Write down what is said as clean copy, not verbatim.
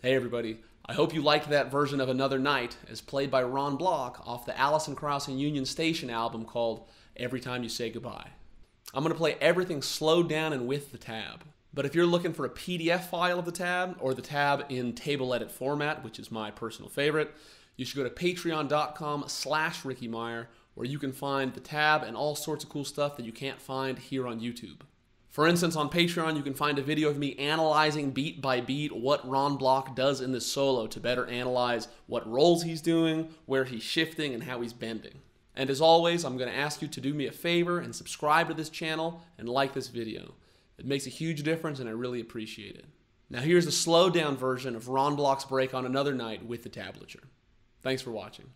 Hey everybody, I hope you liked that version of Another Night as played by Ron Block off the Alison Krauss and Union Station album called Every Time You Say Goodbye. I'm going to play everything slowed down and with the tab. But if you're looking for a PDF file of the tab, or the tab in table edit format, which is my personal favorite, you should go to patreon.com/Ricky Meyer, where you can find the tab and all sorts of cool stuff that you can't find here on YouTube. For instance, on Patreon, you can find a video of me analyzing beat by beat what Ron Block does in this solo to better analyze what roles he's doing, where he's shifting, and how he's bending. And as always, I'm going to ask you to do me a favor and subscribe to this channel and like this video. It makes a huge difference and I really appreciate it. Now here's a slowed down version of Ron Block's break on Another Night with the tablature. Thanks for watching.